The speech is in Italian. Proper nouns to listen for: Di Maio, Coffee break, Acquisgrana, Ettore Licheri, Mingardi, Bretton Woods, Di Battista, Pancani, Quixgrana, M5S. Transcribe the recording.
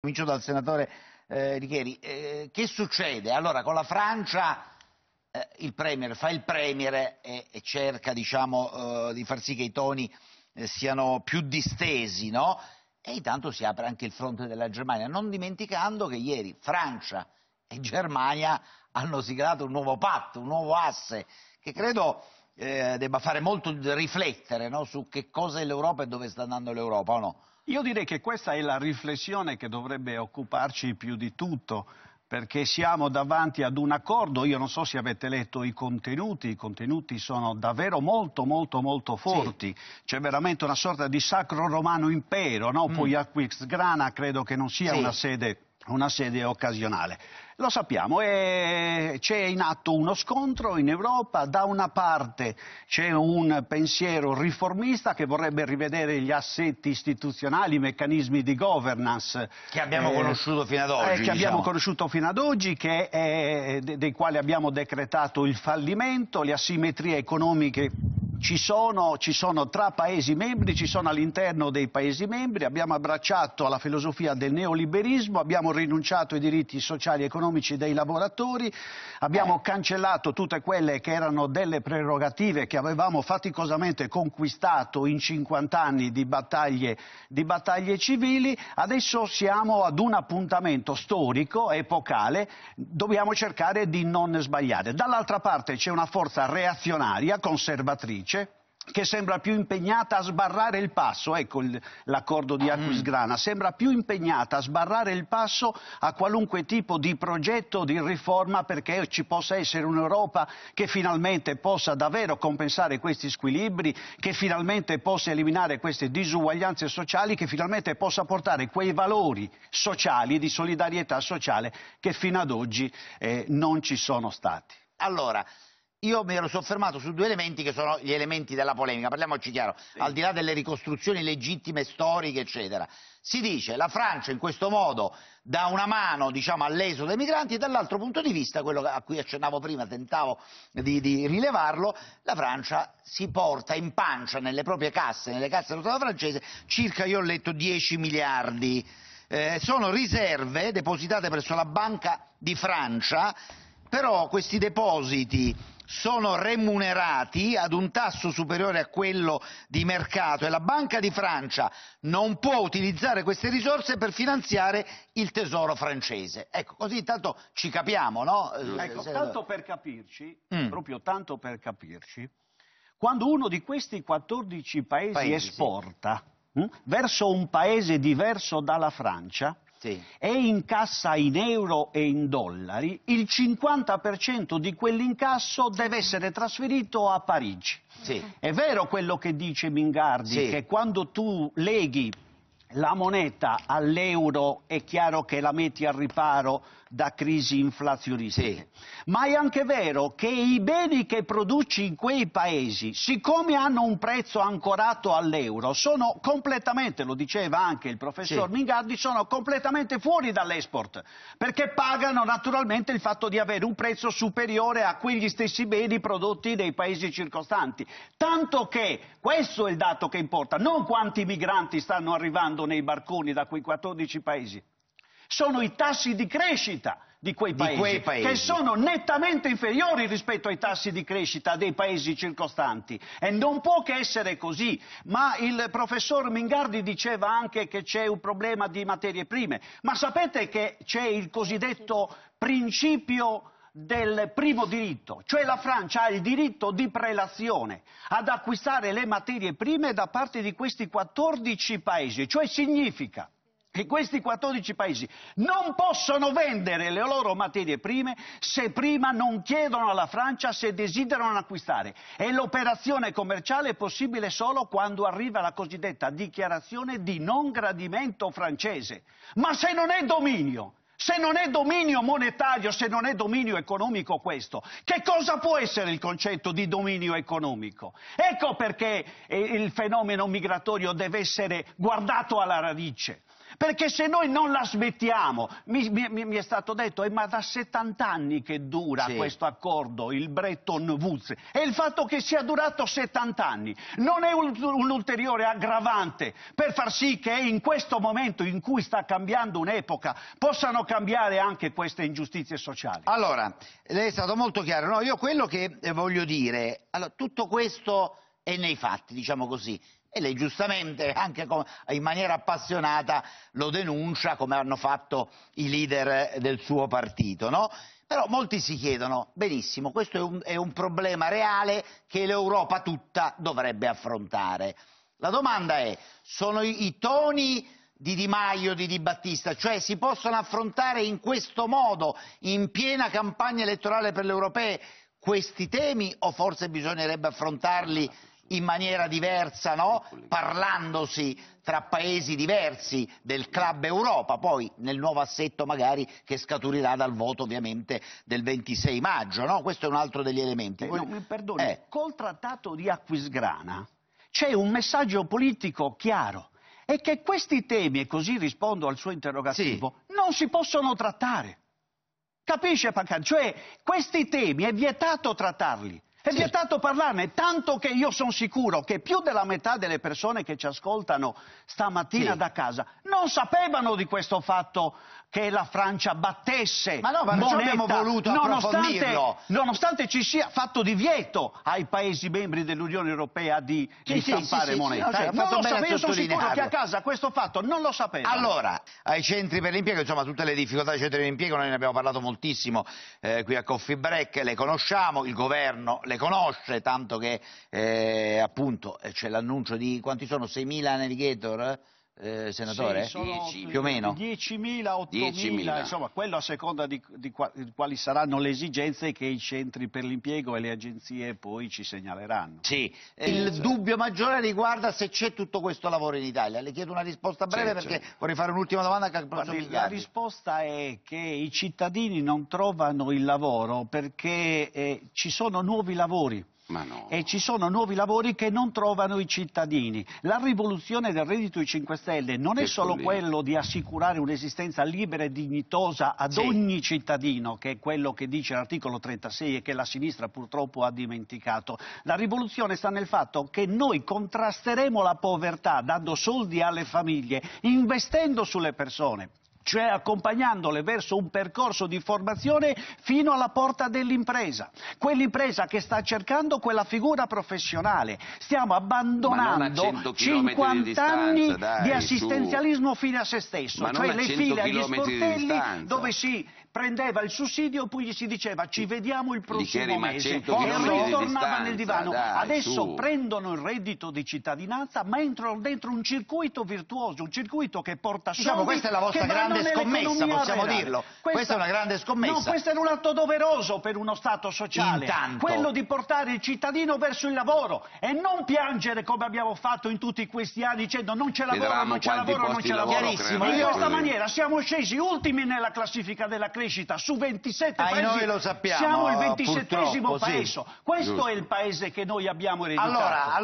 Comincio dal senatore Licheri. Che succede? Allora, con la Francia il Premier fa il Premier e cerca, diciamo, di far sì che i toni siano più distesi, no? E intanto si apre anche il fronte della Germania, non dimenticando che ieri Francia e Germania hanno siglato un nuovo patto, un nuovo asse, che credo debba fare molto riflettere, no? Su che cosa è l'Europa e dove sta andando l'Europa, o no? Io direi che questa è la riflessione che dovrebbe occuparci più di tutto, perché siamo davanti ad un accordo. Io non so se avete letto i contenuti sono davvero molto forti, sì. C'è veramente una sorta di sacro romano impero, no? Poi a Quixgrana credo che non sia, sì, una sede occasionale. Lo sappiamo, c'è in atto uno scontro in Europa. Da una parte c'è un pensiero riformista che vorrebbe rivedere gli assetti istituzionali, i meccanismi di governance che abbiamo conosciuto fino ad oggi, che dei quali abbiamo decretato il fallimento. Le asimmetrie economiche ci sono tra Paesi membri, ci sono all'interno dei Paesi membri. Abbiamo abbracciato alla filosofia del neoliberismo, abbiamo rinunciato ai diritti sociali e economici dei lavoratori, abbiamo cancellato tutte quelle che erano delle prerogative che avevamo faticosamente conquistato in 50 anni di battaglie civili. Adesso siamo ad un appuntamento storico, epocale, dobbiamo cercare di non sbagliare. Dall'altra parte c'è una forza reazionaria, conservatrice, che sembra più impegnata a sbarrare il passo. Ecco l'accordo di Acquisgrana, sembra più impegnata a sbarrare il passo a qualunque tipo di progetto di riforma, perché ci possa essere un'Europa che finalmente possa davvero compensare questi squilibri, che finalmente possa eliminare queste disuguaglianze sociali, che finalmente possa portare quei valori sociali, di solidarietà sociale, che fino ad oggi non ci sono stati. Allora, io mi ero soffermato su due elementi che sono gli elementi della polemica, parliamoci chiaro, sì, al di là delle ricostruzioni legittime, storiche, eccetera. Si dice la Francia in questo modo dà una mano, diciamo, all'esodo dei migranti, e dall'altro punto di vista, quello a cui accennavo prima, tentavo di rilevarlo, la Francia si porta in pancia nelle proprie casse, nelle casse dello Stato francese, circa, io ho letto, 10 miliardi. Sono riserve depositate presso la Banca di Francia, però questi depositi sono remunerati ad un tasso superiore a quello di mercato e la Banca di Francia non può utilizzare queste risorse per finanziare il tesoro francese. Ecco, così tanto ci capiamo, no? Ecco, tanto per capirci, proprio tanto per capirci, quando uno di questi 14 paesi esporta, sì, verso un paese diverso dalla Francia, sì, e incassa in euro e in dollari, il 50% di quell'incasso deve essere trasferito a Parigi. Sì. È vero quello che dice Mingardi, sì, che quando tu leghi la moneta all'euro è chiaro che la metti al riparo da crisi inflazionistiche, sì, ma è anche vero che i beni che produci in quei paesi, siccome hanno un prezzo ancorato all'euro, sono completamente, lo diceva anche il professor, sì, Mingardi, sono completamente fuori dall'export, perché pagano naturalmente il fatto di avere un prezzo superiore a quegli stessi beni prodotti nei paesi circostanti. Tanto che questo è il dato che importa, non quanti migranti stanno arrivando nei barconi da quei 14 paesi, sono i tassi di crescita di quei paesi che sono nettamente inferiori rispetto ai tassi di crescita dei paesi circostanti, e non può che essere così. Ma il professor Mingardi diceva anche che c'è un problema di materie prime, ma sapete che c'è il cosiddetto principio del primo diritto, cioè la Francia ha il diritto di prelazione ad acquistare le materie prime da parte di questi 14 paesi, cioè significa che questi 14 paesi non possono vendere le loro materie prime se prima non chiedono alla Francia se desiderano acquistare, e l'operazione commerciale è possibile solo quando arriva la cosiddetta dichiarazione di non gradimento francese. Ma se non è dominio, se non è dominio monetario, se non è dominio economico questo, che cosa può essere il concetto di dominio economico? Ecco perché il fenomeno migratorio deve essere guardato alla radice. Perché se noi non la smettiamo, mi è stato detto, ma da 70 anni che dura questo accordo, il Bretton Woods, e il fatto che sia durato 70 anni non è un ulteriore aggravante per far sì che in questo momento in cui sta cambiando un'epoca possano cambiare anche queste ingiustizie sociali? Allora, lei è stato molto chiaro, no? Io quello che voglio dire, allora, tutto questo è nei fatti, diciamo così. E lei giustamente, anche in maniera appassionata, lo denuncia come hanno fatto i leader del suo partito, no? Però molti si chiedono, benissimo, questo è un problema reale che l'Europa tutta dovrebbe affrontare. La domanda è, sono i toni di Di Maio, di Di Battista, cioè si possono affrontare in questo modo, in piena campagna elettorale per le europee, questi temi, o forse bisognerebbe affrontarli in maniera diversa, no? Parlandosi tra paesi diversi del Club Europa, poi nel nuovo assetto magari che scaturirà dal voto ovviamente del 26 maggio, no? Questo è un altro degli elementi. Poi, no, perdoni, col trattato di Acquisgrana c'è un messaggio politico chiaro, è che questi temi, e così rispondo al suo interrogativo, non si possono trattare. Capisce Pancani? Cioè questi temi è vietato trattarli. È vietato parlarne, tanto che io sono sicuro che più della metà delle persone che ci ascoltano stamattina da casa non sapevano di questo fatto che la Francia battesse nonostante ci sia fatto divieto ai Paesi membri dell'Unione Europea di stampare moneta. Io sono sicuro che a casa questo fatto non lo sapevano. Allora, ai centri per l'impiego, insomma, tutte le difficoltà dei centri per l'impiego, noi ne abbiamo parlato moltissimo qui a Coffee Break, le conosciamo, il governo le conosce, tanto che appunto c'è l'annuncio di quanti sono, 6.000 navigator? Senatore? Sì, più o meno 10.000, 8.000, insomma, quello a seconda di quali saranno le esigenze che i centri per l'impiego e le agenzie poi ci segnaleranno. Sì, il dubbio maggiore riguarda se c'è tutto questo lavoro in Italia. Le chiedo una risposta breve perché vorrei fare un'ultima domanda. La risposta è che i cittadini non trovano il lavoro perché ci sono nuovi lavori. Ma no. E ci sono nuovi lavori che non trovano i cittadini. La rivoluzione del reddito di 5 Stelle non è solo quello di assicurare un'esistenza libera e dignitosa ad ogni cittadino, che è quello che dice l'articolo 36 e che la sinistra purtroppo ha dimenticato. La rivoluzione sta nel fatto che noi contrasteremo la povertà dando soldi alle famiglie, investendo sulle persone, cioè accompagnandole verso un percorso di formazione fino alla porta dell'impresa, quell'impresa che sta cercando quella figura professionale. Stiamo abbandonando 50 anni di assistenzialismo fine a se stesso, cioè le file agli sportelli dove si prendeva il sussidio e poi gli si diceva ci vediamo il prossimo mese, poi ritornava nel divano. Adesso prendono il reddito di cittadinanza ma entrano dentro un circuito virtuoso, un circuito che porta soldi. Questa è la vostra grande scommessa, possiamo dirlo. Questa è una grande scommessa. No, questo era un atto doveroso per uno Stato sociale, quello di portare il cittadino verso il lavoro e non piangere come abbiamo fatto in tutti questi anni dicendo non c'è lavoro, non c'è lavoro, non c'è lavoro. In questa maniera siamo scesi ultimi nella classifica della crescita su 27 paesi. Noi lo sappiamo, siamo il 27esimo paese. Questo è il paese che noi abbiamo ereditato. Allora,